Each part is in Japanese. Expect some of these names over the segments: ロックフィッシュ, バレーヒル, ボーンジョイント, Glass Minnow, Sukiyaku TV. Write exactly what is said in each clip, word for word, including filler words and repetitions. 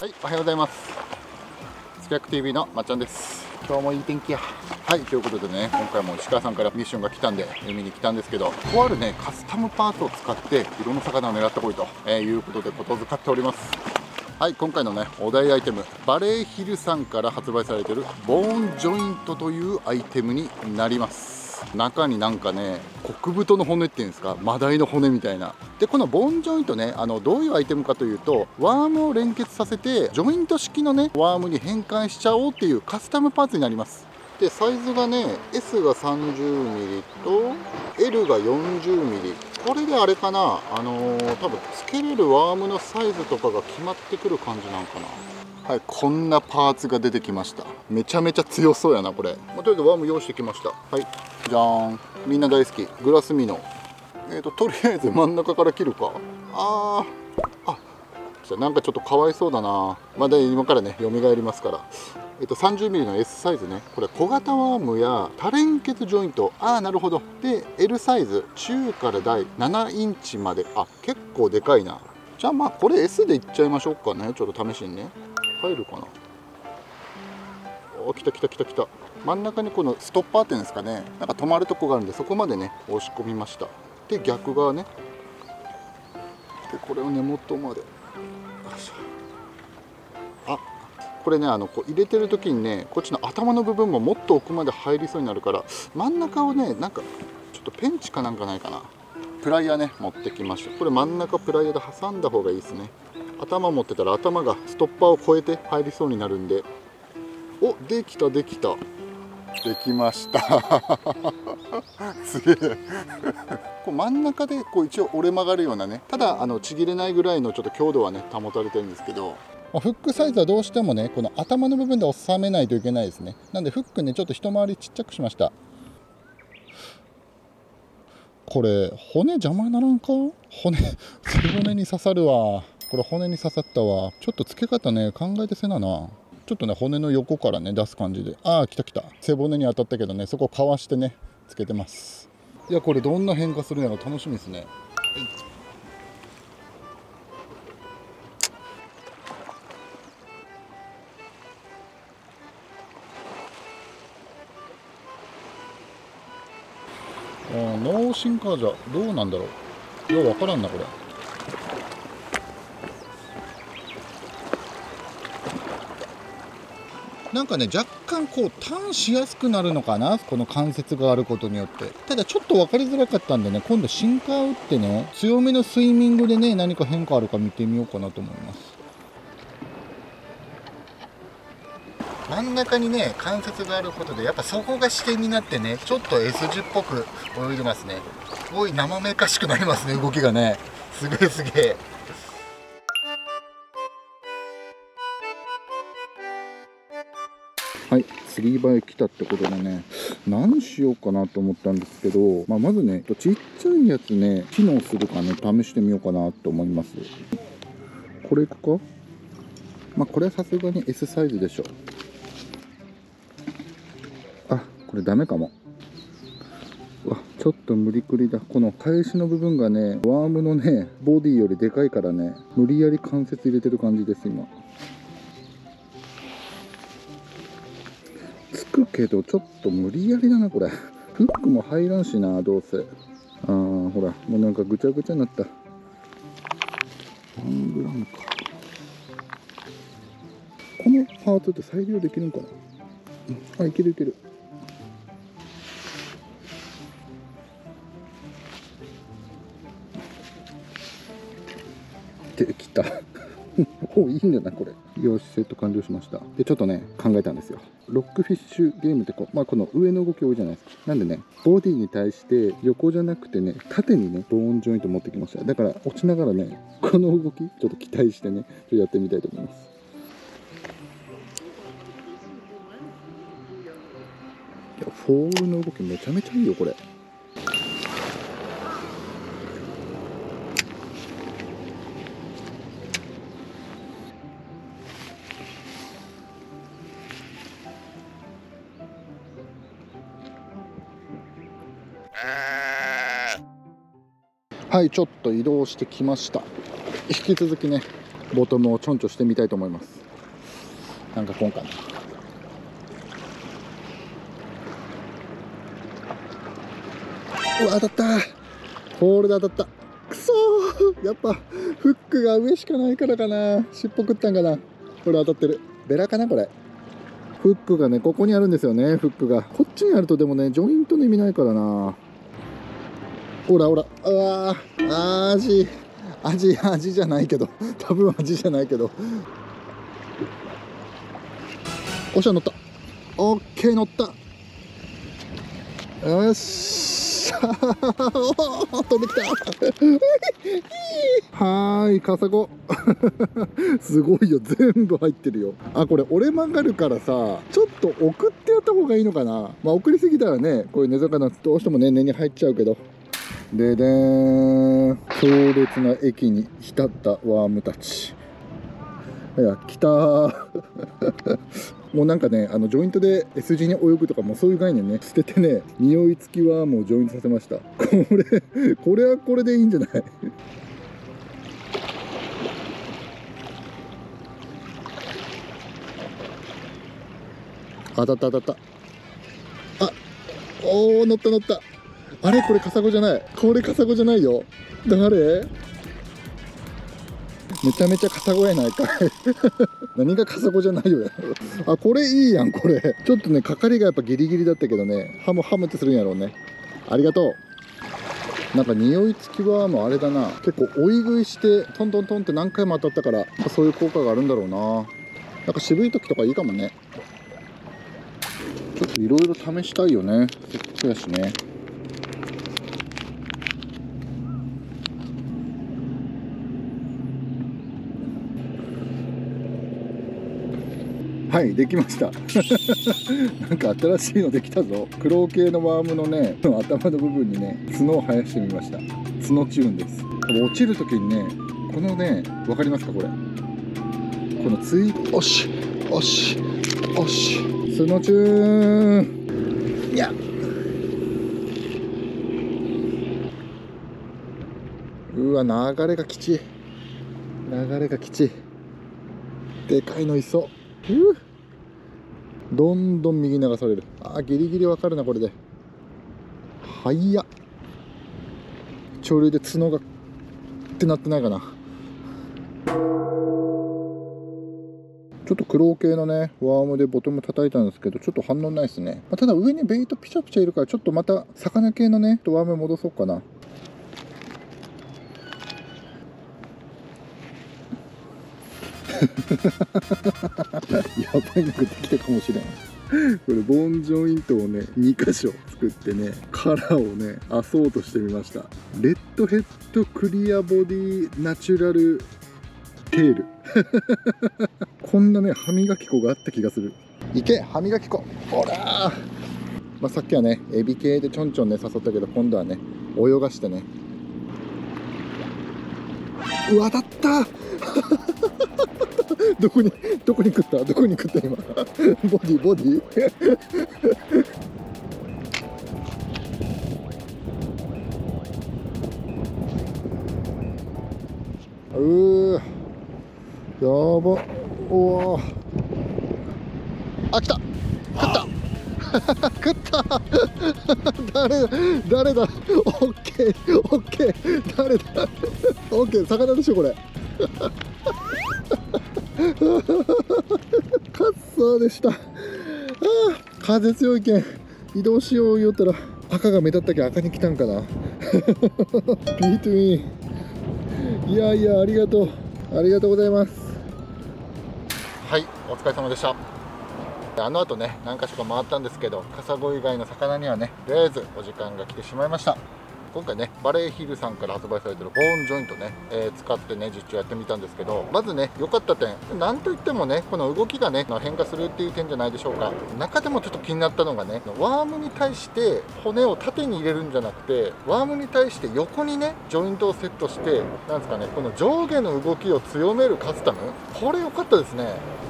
はい、おはようございます。すきやく ティーブイ のまっちゃんです。今日もいい天気や。はい、ということでね、今回も石川さんからミッションが来たんで海に来たんですけど、とあるねカスタムパーツを使って色の魚を狙ってこいと、えー、いうことでことづかっております。はい、今回のねお題アイテム、バレーヒルさんから発売されているボーンジョイントというアイテムになります。中になんかね極太の骨っていうんですか、マダイの骨みたいな。でこのボーンジョイントね、あのどういうアイテムかというと、ワームを連結させてジョイント式のねワームに変換しちゃおうっていうカスタムパーツになります。でサイズがね エス が さんじゅうミリ と エル が よんじゅうミリ、これであれかな、あのー、多分つけれるワームのサイズとかが決まってくる感じなんかな。はい、こんなパーツが出てきました。めちゃめちゃ強そうやなこれ。まあ、とりあえずワーム用意してきました。はい、じゃーん、みんな大好きグラスミノ。えーととりあえず真ん中から切るか。あーあ、なんかちょっとかわいそうだな。まだ今からねよみがえりますから。えっと さんじゅうミリ の エス サイズね、これ小型ワームや多連結ジョイント、ああなるほど。で エル サイズ、中から大ななインチまで。あ、結構でかいな。じゃあまあこれ エス でいっちゃいましょうかね、ちょっと試しにね。入るかな。お、来た来た来た来た。真ん中にこのストッパーっていうんですかね、なんか止まるとこがあるんで、そこまでね押し込みました。で逆側ね、でこれを根元まで。あ、これね、あのこう入れてる時にね、こっちの頭の部分ももっと奥まで入りそうになるから、真ん中をねなんかちょっとペンチかなんかないかな。プライヤーね持ってきました。これ真ん中プライヤーで挟んだ方がいいですね。頭持ってたら頭がストッパーを越えて入りそうになるんで。お、できたできたできましたすげえこう真ん中でこう一応折れ曲がるようなね、ただあのちぎれないぐらいのちょっと強度はね保たれてるんですけど、フックサイズはどうしてもねこの頭の部分で収めないといけないですね。なんでフックねちょっと一回りちっちゃくしました。これ骨邪魔にならんか。骨背骨に刺さるわこれ。骨に刺さったわ。ちょっと付け方ね考えてせなな。ちょっとね骨の横からね出す感じで。ああ来た来た。背骨に当たったけどね、そこかわしてねつけてます。いやこれどんな変化するのか楽しみですね。あー脳進化じゃどうなんだろう、ようわからんなこれ。なんかね若干こうターンしやすくなるのかな、この関節があることによって。ただちょっと分かりづらかったんでね、今度シンカー打ってね強めのスイミングでね何か変化あるか見てみようかなと思います。真ん中にね関節があることで、やっぱそこが支点になってねちょっと S 字っぽく泳いでますね。すごい生めかしくなりますね、動きがね。すげえすげえ。はい、釣り場へ来たってことでね、何しようかなと思ったんですけど、まあ、まずねちっちゃいやつね機能するかね試してみようかなと思います。これいくか、まあ、これはさすがに エス サイズでしょ。あ、これダメかも。うわ、ちょっと無理くりだ。この返しの部分がねワームのねボディよりでかいからね、無理やり関節入れてる感じです今。けどちょっと無理やりだなこれ。フックも入らんしなどうせ。あーほらもうなんかぐちゃぐちゃになった。ワングラムか。このパーツって再利用できるんかな。あ、いけるいける。できたお、いいんだなこれ。よし、セット完了しました。でちょっとね考えたんですよ。ロックフィッシュゲームってこう、まあ、この上の動き多いじゃないですか。なんでねボディに対して横じゃなくてね縦にねボーンジョイント持ってきました。だから落ちながらねこの動きちょっと期待してねちょっとやってみたいと思います。いやフォールの動きめちゃめちゃいいよこれ。はい、ちょっと移動してきました。引き続きねボトムをちょんちょしてみたいと思います。なんか今回うわ当たったー、ホールで当たった。くそー、やっぱフックが上しかないからかな、尻尾食ったんかな。これ当たってる、ベラかなこれ。フックがねここにあるんですよね。フックがこっちにあるとでもねジョイントの意味ないからな。ほらほら、うわー、アジアジアジじゃないけど、多分アジじゃないけど、おっしゃ乗った、オッケー乗った、よっしゃー、飛んできたはーい、カサゴすごいよ、全部入ってるよ。あ、これ折れ曲がるからさ、ちょっと送ってやった方がいいのかな。まあ送りすぎたらね、こういう根魚どうしてもね根に入っちゃうけど。ででーん、強烈な液に浸ったワームたち。いや、来たーもうなんかね、あのジョイントで S 字に泳ぐとかもそういう概念ね捨ててね、匂い付きワームをジョイントさせました。これこれはこれでいいんじゃない当たった当たった。あ、おー、乗った乗った。あれ、これカサゴじゃない、これカサゴじゃないよ。誰、めちゃめちゃカサゴやないかい何がカサゴじゃないよあ、これいいやん、これちょっとねかかりがやっぱギリギリだったけどね、ハムハムってするんやろうね。ありがとう。なんか匂いつきはもうあれだな、結構追い食いしてトントントンって何回も当たったから、そういう効果があるんだろうな。なんか渋い時とかいいかもね。ちょっといろいろ試したいよね、せっかくやしね。はい、できましたなんか新しいのできたぞ。クロウ系のワームのね頭の部分にね角を生やしてみました。角チューンです。落ちる時にね、このね、分かりますか、これ、このつい、おしおしおし、角チューン、いやうわ、流れがきちい、流れがきちい、でかいのいそう。うどんどん右流される。あー、ギリギリわかるな、これで。はいや、潮流で角がってなってないかな。ちょっと黒系のねワームでボトム叩いたんですけど、ちょっと反応ないですね。まあ、ただ上にベイトピチャピチャいるから、ちょっとまた魚系のねワーム戻そうかな。やばいのができたかもしれないこれボンジョイントをねにかしょ作ってね、カラーをねあそうとしてみました。レッドヘッドクリアボディナチュラルテールこんなね歯磨き粉があった気がする。いけ歯磨き粉、ほらー、まあ、さっきはねエビ系でちょんちょんね誘ったけど、今度はね泳がしてね。うわ当たったどこにどこに食ったどこに食った今ボディボディうーやば、おー、あ、来た、食った食った誰だ誰だ、オッケーオッケー、誰だオッケー、魚でしょこれカッサーでした。ああ、風強いけん移動しようよったら赤が目立ったけん赤に来たんかなピートイン、いやいや、ありがとう、ありがとうございます。はい、お疲れ様でした。あのあとね何か所か回ったんですけど、カサゴ以外の魚にはねとりあえずお時間が来てしまいました。今回ねバレーヒルさんから発売されてるボーンジョイントね、えー、使ってね実況やってみたんですけど、まずね良かった点、なんといってもねこの動きがね変化するっていう点じゃないでしょうか。中でもちょっと気になったのがね、ワームに対して骨を縦に入れるんじゃなくて、ワームに対して横にねジョイントをセットして、なんですかね、この上下の動きを強めるカスタム、これ良かったですね。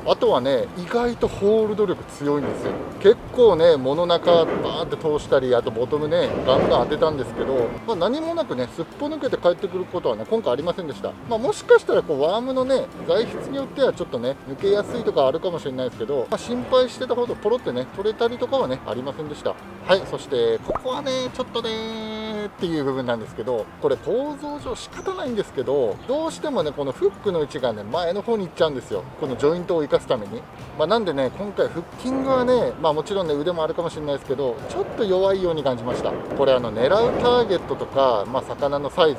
あとはね意外とホールド力強いんですよ。結構ね物中バーンって通したり、あとボトムねガンガン当てたんですけど、まあ、何もなくねすっぽ抜けて帰ってくることはね今回ありませんでした。まあ、もしかしたらこうワームのね材質によってはちょっとね抜けやすいとかあるかもしれないですけど、まあ、心配してたほどポロってね取れたりとかはねありませんでした。はい、そしてここはねちょっとねっていう部分なんですけど、これ構造上仕方ないんですけど、どうしてもねこのフックの位置がね前の方に行っちゃうんですよ、このジョイントを生かすために。まあ、なんでね今回フッキングはね、まあ、もちろんね腕もあるかもしれないですけどちょっと弱いように感じました。これあの狙うターゲットとか、まあ、魚のサイズ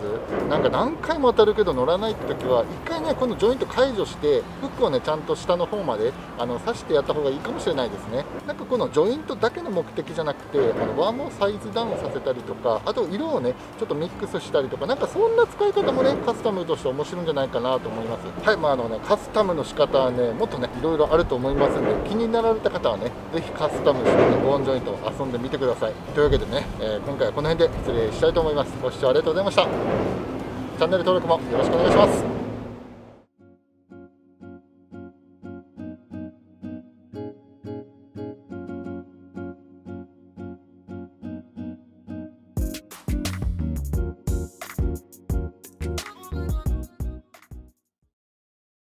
なんか何回も当たるけど乗らないって時は一回ねこのジョイント解除してフックをねちゃんと下の方まであの刺してやった方がいいかもしれないですね。なんかこのジョイントだけの目的じゃなくてあのワームをサイズダウンさせたりとか、あと色をねちょっとミックスしたりとか、なんかそんな使い方もねカスタムとして面白いんじゃないかなと思います。はい、まああのねカスタムの仕方はねもっとねいろいろあると思いますので、気になられた方はね是非カスタムしてねボーンジョイントを遊んでみてください。というわけでね、えー、今回はこの辺で失礼したいと思います。ご視聴ありがとうございました。チャンネル登録もよろしくお願いします。